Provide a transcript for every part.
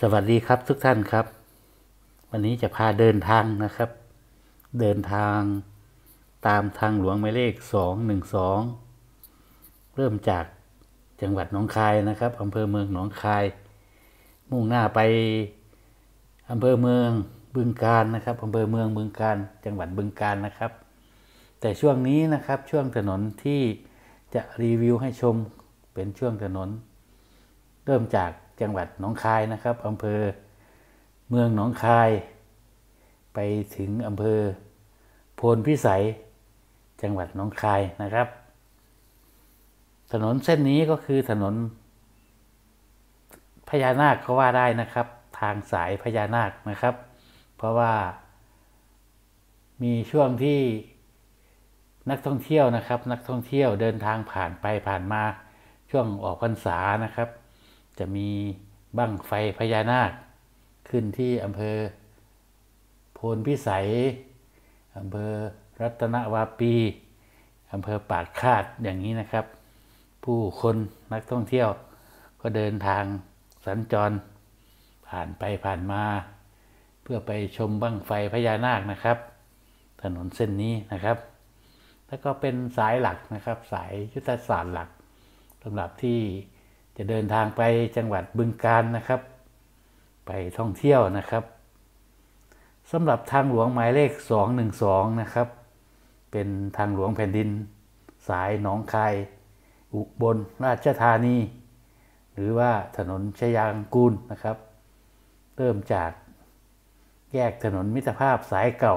สวัสดีครับทุกท่านครับวันนี้จะพาเดินทางนะครับเดินทางตามทางหลวงหมายเลข212เริ่มจากจังหวัดหนองคายนะครับอำเภอเมืองหนองคายมุ่งหน้าไปอำเภอเมืองบึงกาฬนะครับอำเภอเมืองบึงกาฬจังหวัดบึงกาฬนะครับแต่ช่วงนี้นะครับช่วงถนนที่จะรีวิวให้ชมเป็นช่วงถนนเริ่มจากจังหวัดหนองคายนะครับอำเภอเมืองหนองคายไปถึงอำเภอโพนพิสัยจังหวัดหนองคายนะครับถนนเส้นนี้ก็คือถนนพญานาคก็ว่าได้นะครับทางสายพญานาคนะครับเพราะว่ามีช่วงที่นักท่องเที่ยวนะครับนักท่องเที่ยวเดินทางผ่านไปผ่านมาช่วงออกพรรษานะครับจะมีบั้งไฟพญานาคขึ้นที่อำเภอโพนพิสัยอำเภอรัตนวาปีอำเภอปากคาดอย่างนี้นะครับผู้คนนักท่องเที่ยวก็เดินทางสัญจรผ่านไปผ่านมาเพื่อไปชมบั้งไฟพญานาคนะครับถนนเส้นนี้นะครับแล้วก็เป็นสายหลักนะครับสายยุทธศาสตร์หลักสำหรับที่จะเดินทางไปจังหวัดบึงกาฬนะครับไปท่องเที่ยวนะครับสำหรับทางหลวงหมายเลข212นะครับเป็นทางหลวงแผ่นดินสายหนองคายอุบลราชธานีหรือว่าถนนชยางกูลนะครับเริ่มจากแยกถนนมิตรภาพสายเก่า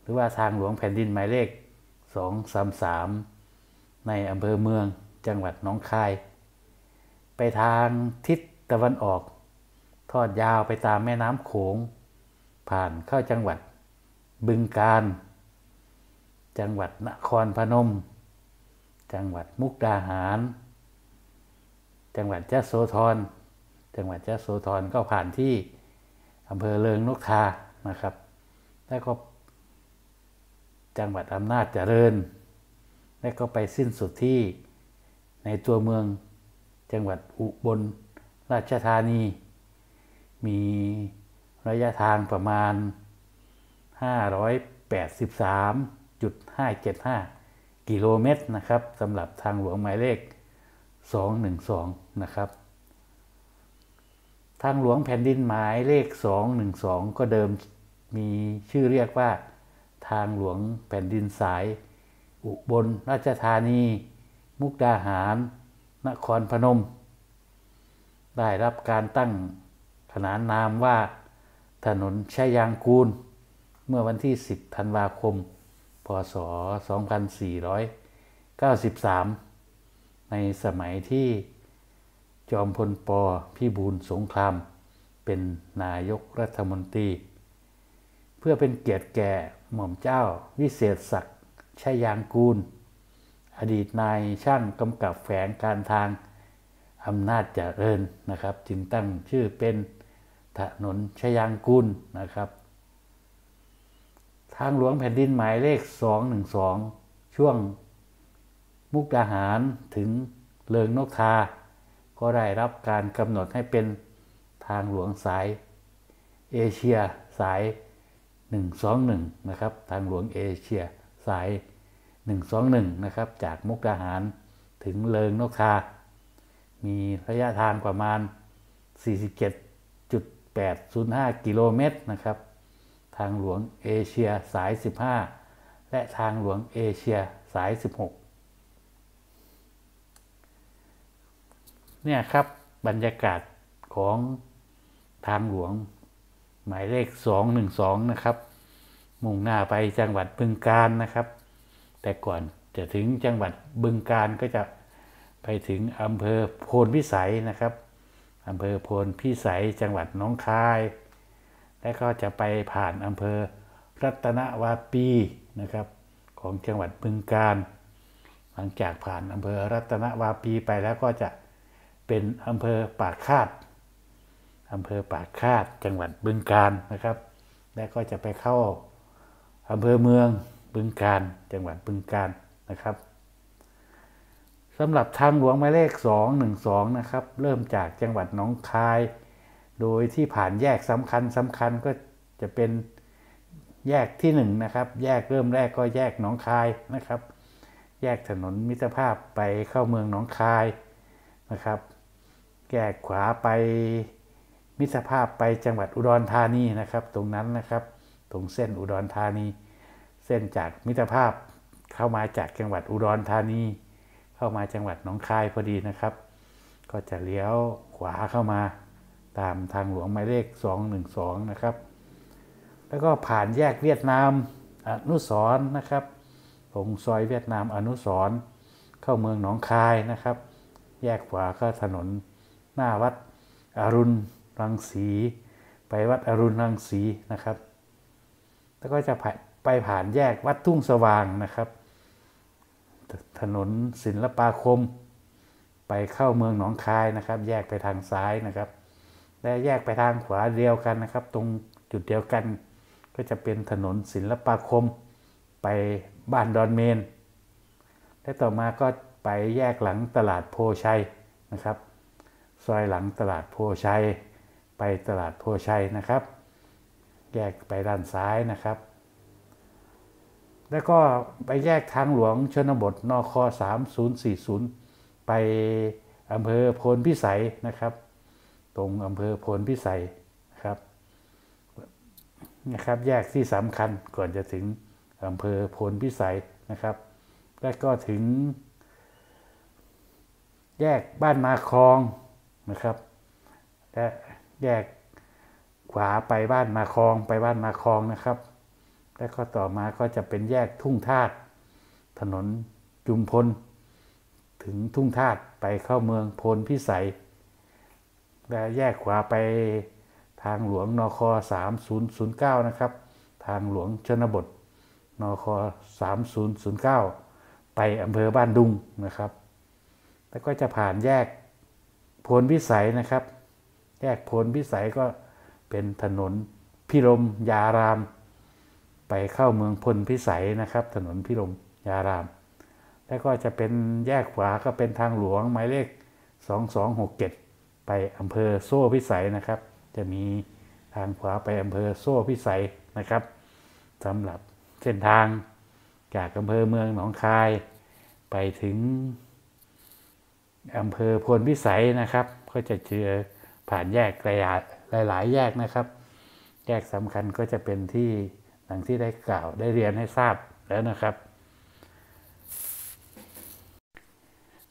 หรือว่าทางหลวงแผ่นดินหมายเลข233ในอำเภอเมืองจังหวัดหนองคายไปทางทิศตะวันออกทอดยาวไปตามแม่น้ำโขงผ่านเข้าจังหวัดบึงกาฬจังหวัดนครพนมจังหวัดมุกดาหารจังหวัดยะโสธรจังหวัดยะโสธรก็ผ่านที่อำเภอเริงนกทานะครับแล้วก็จังหวัดอำนาจเจริญแล้วก็ไปสิ้นสุดที่ในตัวเมืองจังหวัดอุบลราชธานีมีระยะทางประมาณ 583.575 กิโลเมตรนะครับสำหรับทางหลวงหมายเลข212นะครับทางหลวงแผ่นดินหมายเลข212ก็เดิมมีชื่อเรียกว่าทางหลวงแผ่นดินสายอุบลราชธานีมุกดาหารนครพนมได้รับการตั้งขนานนามว่าถนนชยางกูลเมื่อวันที่10ธันวาคมพ.ศ. 2493ในสมัยที่จอมพลป.พิบูลสงครามเป็นนายกรัฐมนตรีเพื่อเป็นเกียรติแก่หม่อมเจ้าวิเศษศักดิ์ชยางกูลอดีตนายช่างกำกับแฝงการทางอำนาจเจริญนะครับจึงตั้งชื่อเป็นถนนชยางกูลนะครับทางหลวงแผ่นดินหมายเลข212ช่วงมุกดาหารถึงเริงนกทาก็ได้รับการกำหนดให้เป็นทางหลวงสายเอเชียสาย121นะครับทางหลวงเอเชียสาย121นะครับจากมุกดาหารถึงเริงนกทามีระยะทางประมาณ 47.805 กิโลเมตรนะครับทางหลวงเอเชียสาย15และทางหลวงเอเชียสาย16เนี่ยครับบรรยากาศของทางหลวงหมายเลข212นะครับมุ่งหน้าไปจังหวัดบึงกาฬนะครับแต่ก่อนจะถึงจังหวัดบึงกาฬก็จะไปถึงอำเภอโพนพิสัยนะครับอำเภอโพนพิสัยจังหวัดหนองคายและก็จะไปผ่านอำเภอรัตนวาปีนะครับของจังหวัดบึงกาฬหลังจากผ่านอำเภอรัตนวาปีไปแล้วก็จะเป็นอำเภอปากคาดอำเภอปากคาดจังหวัดบึงกาฬนะครับและก็จะไปเข้าอำเภอเมืองบึงกาฬจังหวัดบึงกาฬนะครับสำหรับทางหลวงหมายเลข212นะครับเริ่มจากจังหวัดหนองคาย โดยที่ผ่านแยกสำคัญก็จะเป็นแยกที่1นะครับแยกเริ่มแรกก็แยกหนองคายนะครับแยกถนนมิตรภาพไปเข้าเมืองหนองคายนะครับแยกขวาไปมิตรภาพไปจังหวัดอุดรธานีนะครับตรงนั้นนะครับตรงเส้นอุดรธานีเส้นจากมิตรภาพเข้ามาจากจังหวัดอุดรธานีเข้ามาจังหวัดหนองคายพอดีนะครับก็จะเลี้ยวขวาเข้ามาตามทางหลวงหมายเลข212นะครับแล้วก็ผ่านแยกเวียดนามอนุสรณ์นะครับตรงซอยเวียดนามอนุสรณ์เข้าเมืองหนองคายนะครับแยกขวาก็ถนนหน้าวัดอรุณรังสีไปวัดอรุณรังสีนะครับแล้วก็จะไปผ่านแยกวัดทุ่งสว่างนะครับถนนศิลปาคมไปเข้าเมืองหนองคายนะครับแยกไปทางซ้ายนะครับและแยกไปทางขวาเดียวกันนะครับตรงจุดเดียวกันก็จะเป็นถนนศิลปาคมไปบ้านดอนเมนและต่อมาก็ไปแยกหลังตลาดโพชัยนะครับซอยหลังตลาดโพชัยไปตลาดโพชัยนะครับแยกไปด้านซ้ายนะครับแล้วก็ไปแยกทางหลวงชนบทนค3040ไปอำเภอโพนพิสัยนะครับตรงอำเภอโพนพิสัยนะครับแยกที่สำคัญก่อนจะถึงอำเภอโพนพิสัยนะครับและก็ถึงแยกบ้านนาคลองนะครับและแยกขวาไปบ้านนาคลองนะครับและก็ต่อมาก็จะเป็นแยกทุ่งธาตุถนนจุมพลถึงทุ่งธาตุไปเข้าเมืองโพนพิสัยและแยกขวาไปทางหลวงนค3009นะครับทางหลวงชนบทนค3009ไปอำเภอบ้านดุงนะครับแล้วก็จะผ่านแยกโพนพิสัยนะครับแยกโพนพิสัยก็เป็นถนนพิรมยารามไปเข้าเมืองพลพิสัยนะครับถนนพิรมยารามแล้วก็จะเป็นแยกขวาก็เป็นทางหลวงหมายเลข2267ไปอำเภอโซ่พิสัยนะครับจะมีทางขวาไปอำเภอโซ่พิสัยนะครับสำหรับเส้นทางจากอำเภอเมืองหนองคายไปถึงอำเภอโพนพิสัยนะครับก็จะเจอผ่านแยกหลายแยกนะครับแยกสำคัญก็จะเป็นที่ดังที่ได้กล่าวได้เรียนให้ทราบแล้วนะครับ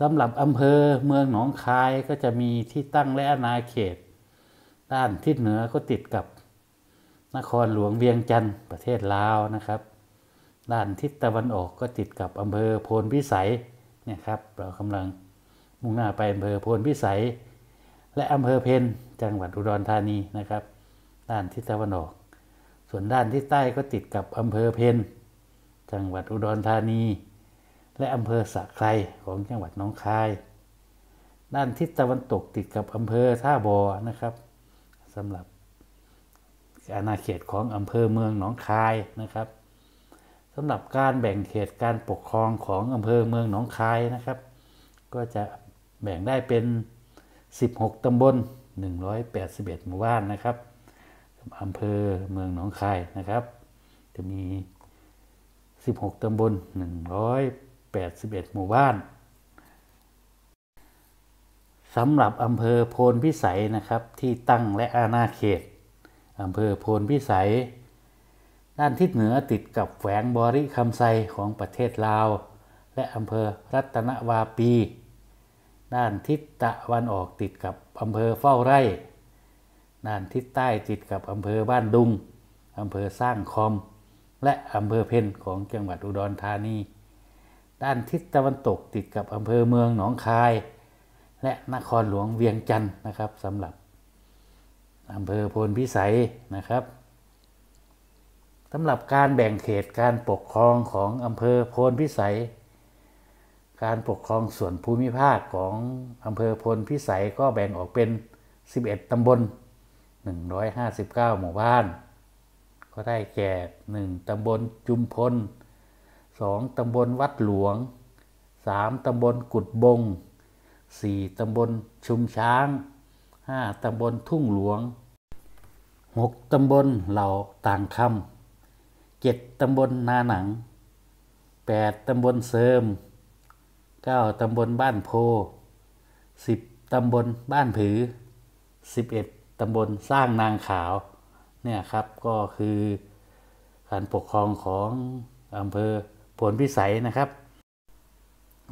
สำหรับอำเภอเมืองหนองคายก็จะมีที่ตั้งและอาณาเขตด้านทิศเหนือก็ติดกับนครหลวงเวียงจันทร์ประเทศลาวนะครับด้านทิศตะวันออกก็ติดกับอำเภอโพนพิสัยเนี่ยครับเรากำลังมุ่งหน้าไปอำเภอโพนพิสัยและอำเภอเพนจังหวัดอุดรธานีนะครับด้านทิศตะวันออกส่วนด้านทิศใต้ก็ติดกับอำเภอเพนจังหวัดอุดรธานีและอำเภอสะไคร่ของจังหวัดหนองคายด้านทิศตะวันตกติดกับอำเภอท่าบ่อนะครับสำหรับอาณาเขตของอำเภอเมืองหนองคายนะครับสำหรับการแบ่งเขตการปกครองของอำเภอเมืองหนองคายนะครับก็จะแบ่งได้เป็น16ตำบล181หมู่บ้านนะครับอำเภอเมืองหนองคายนะครับจะมี16ตำบล181หมู่บ้านสำหรับอำเภอโพนพิสัยนะครับที่ตั้งและอาณาเขตอำเภอโพนพิสัยด้านทิศเหนือติดกับแขวงบริคำไซของประเทศลาวและอำเภอรัตนวาปีด้านทิศตะวันออกติดกับอำเภอเฝ้าไร่ด้านทิศใต้ติดกับอำเภอบ้านดุงอำเภอสร้างคอมและอำเภอเพนของจังหวัดอุดรธานีด้านทิศตะวันตกติดกับอำเภอเมืองหนองคายและนครหลวงเวียงจันทร์นะครับสำหรับอำเภอโพนพิสัยนะครับสำหรับการแบ่งเขตการปกครองของอำเภอโพนพิสัยการปกครองส่วนภูมิภาคของอำเภอโพนพิสัยก็แบ่งออกเป็น11ตำบล159หมู่บ้านก็ได้แก่1ตำบลจุมพล2ตำบลวัดหลวง3ตำบลกุดบง4ตำบลชุมช้าง 5ตำบลทุ่งหลวง6ตำบลเหล่าต่างคำ7ตำบลนาหนัง8ตำบลเสริม9ตำบลบ้านโพ10ตำบลบ้านผือ11ตำบลสร้างนางขาวเนี่ยครับก็คือการปกครองของอำเภอโพนพิสัยนะครับ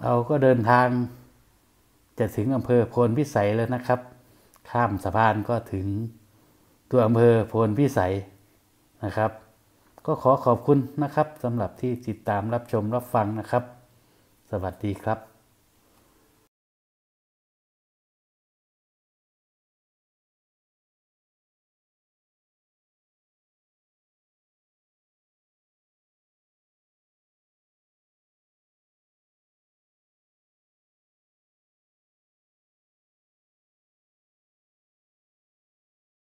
เราก็เดินทางจะถึงอำเภอโพนพิสัยแล้วนะครับข้ามสะพานก็ถึงตัวอำเภอโพนพิสัยนะครับก็ขอขอบคุณนะครับสำหรับที่ติดตามรับชมรับฟังนะครับสวัสดีครับ